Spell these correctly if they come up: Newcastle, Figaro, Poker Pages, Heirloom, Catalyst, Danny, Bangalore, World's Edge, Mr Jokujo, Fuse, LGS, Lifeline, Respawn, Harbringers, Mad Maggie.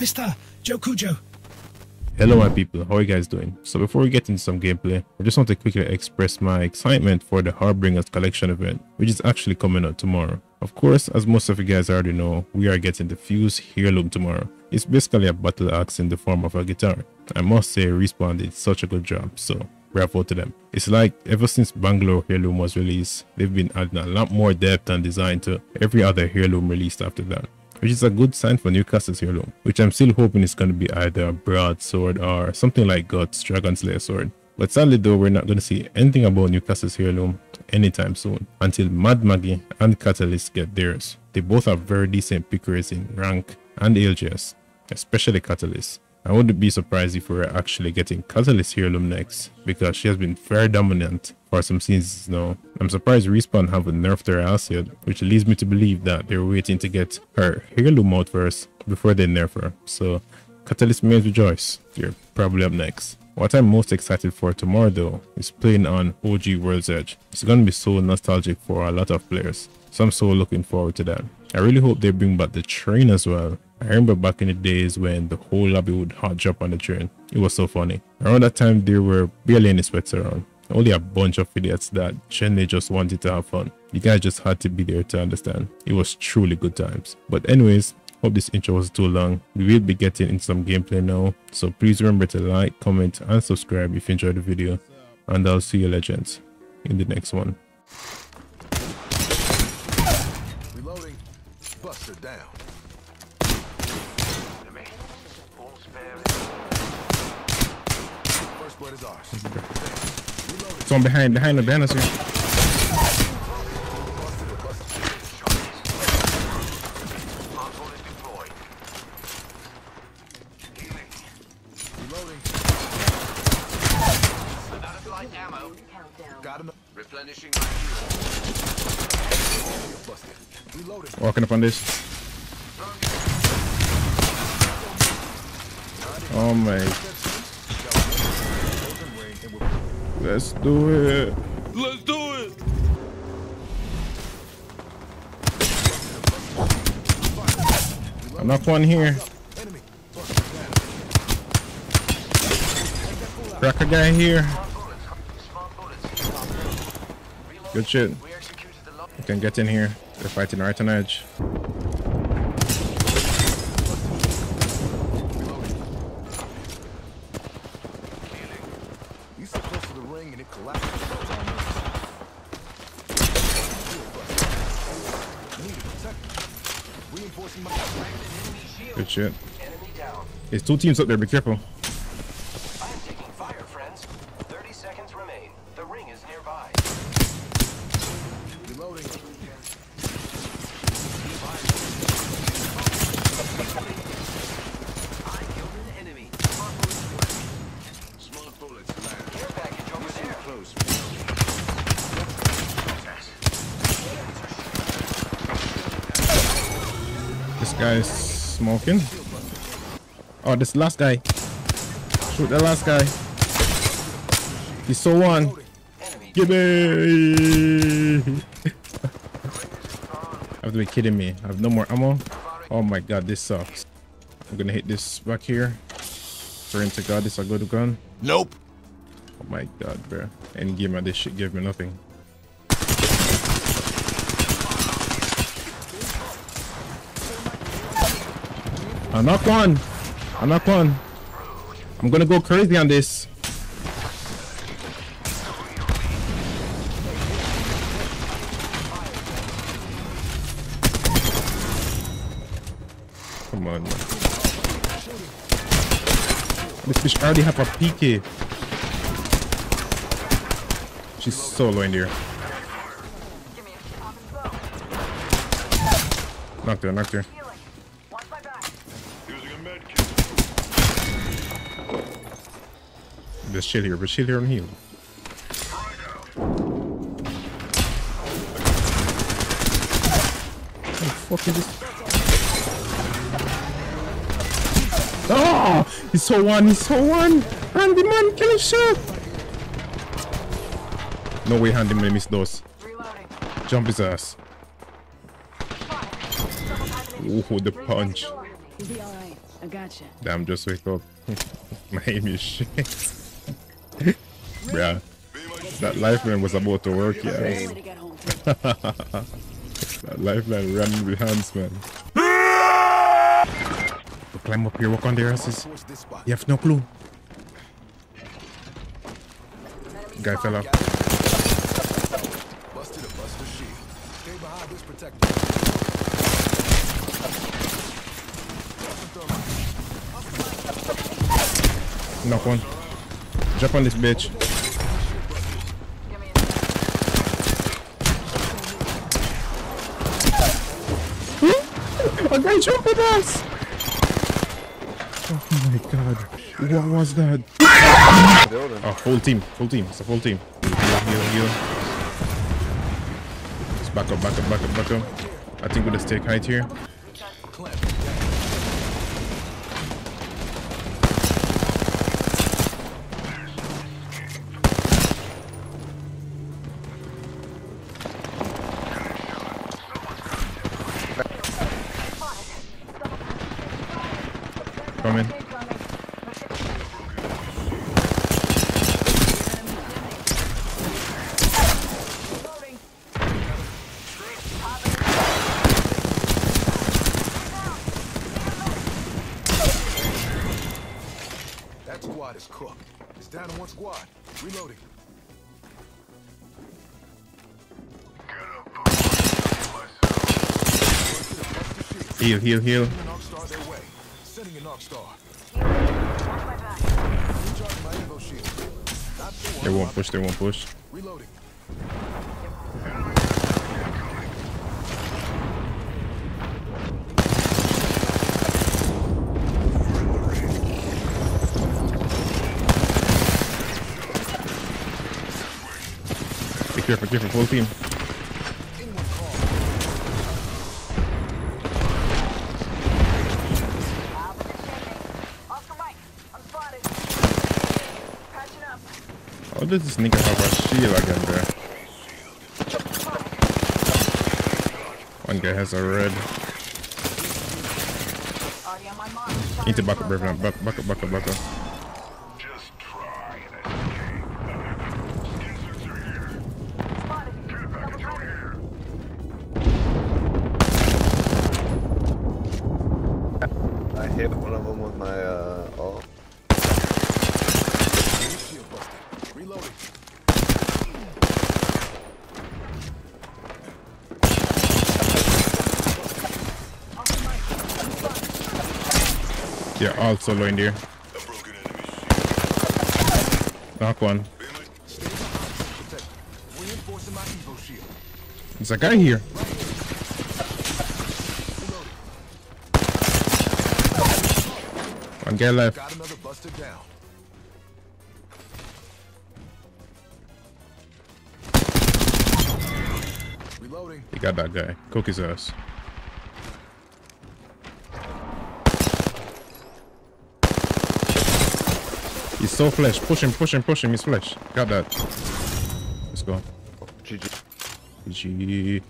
MrJokujo. Hello my people, how are you guys doing? So before we get into some gameplay, I just want to quickly express my excitement for the Harbringers collection event, which is actually coming out tomorrow. Of course, as most of you guys already know, we are getting the Fuse heirloom tomorrow. It's basically a battle axe in the form of a guitar. I must say Respawn did such a good job, so wrap out to them. It's like ever since Bangalore heirloom was released, they've been adding a lot more depth and design to every other heirloom released after that, which is a good sign for Newcastle's heirloom, which I'm still hoping is going to be either a broadsword or something like God's Dragon Slayer sword. But sadly though, we're not going to see anything about Newcastle's heirloom anytime soon until Mad Maggie and Catalyst get theirs. They both have very decent pick rates in rank and LGS, especially Catalyst. I wouldn't be surprised if we're actually getting Catalyst heirloom next, because she has been very dominant for some seasons now. I'm surprised Respawn haven't nerfed her ass yet, which leads me to believe that they're waiting to get her heirloom out first before they nerf her. So Catalyst may rejoice, they're probably up next. What I'm most excited for tomorrow though is playing on OG World's Edge. It's gonna be so nostalgic for a lot of players, so I'm so looking forward to that. I really hope they bring back the train as well. I remember back in the days when the whole lobby would hot jump on the train. It was so funny. Around that time, there were barely any sweats around. Only a bunch of idiots that generally just wanted to have fun. You guys just had to be there to understand. It was truly good times. But anyways, hope this intro wasn't too long. We will be getting into some gameplay now, so please remember to like, comment, and subscribe if you enjoyed the video. And I'll see you legends in the next one. Reloading. Buster down. So I'm behind the banner, sir. Walking up on this. Oh my. Let's do it. Let's do it. I'm not one here. Cracker guy here. Good shit. You can get in here. They're fighting right on edge. Good shit. There's two teams up there, be careful. I'm taking fire, friends. 30 seconds remain. The ring is nearby. Reloading. I killed an enemy. Small bullets. Air package over there. Close. This guy's smoking. Oh, this last guy. Shoot the last guy. He's so on. Give me. I have to be kidding me. I have no more ammo. Oh my god, this sucks. I'm gonna hit this back here. Praying to god, this is a good gun. Nope. Oh my god, bro. Any game of this shit gave me nothing. I'm not gone. I'm gonna go crazy on this. Come on, man. This bitch already have a PK. She's so low in there. Knocked her. Just chill here, but chill here and heal. What the fuck is this? Oh! He's so one! Handy man, kill him, shot! No way Handy man missed those. Jump his ass. Oh, the punch. You'll be all right. I gotcha. Damn, just wake up. My aim is shit. Bruh. That lifeline was about to work, yeah. That lifeline ran with hands, man. But climb up here, walk on their asses. You have no clue. Guy fell off. Knock one. Jump on this bitch. A guy jumped at us! Oh my god. What was that? Oh, full team. It's a full team. Heal. Just back up. I think we'll just take height here. Coming. That squad is cooked. It's down to one squad. Reloading. Heal. They won't push. Reloading. Be careful, full team. How does this nigga have a shield again, bro? One guy has a red. Need to back up, brother. Back up. Just try and escape. I hit one of them with my ult. Yeah, also low in there. Knock one. There's a guy here. One guy left. He got that guy. Cook his ass. He's so flesh. Push him. He's flesh. Got that. Let's go. GG.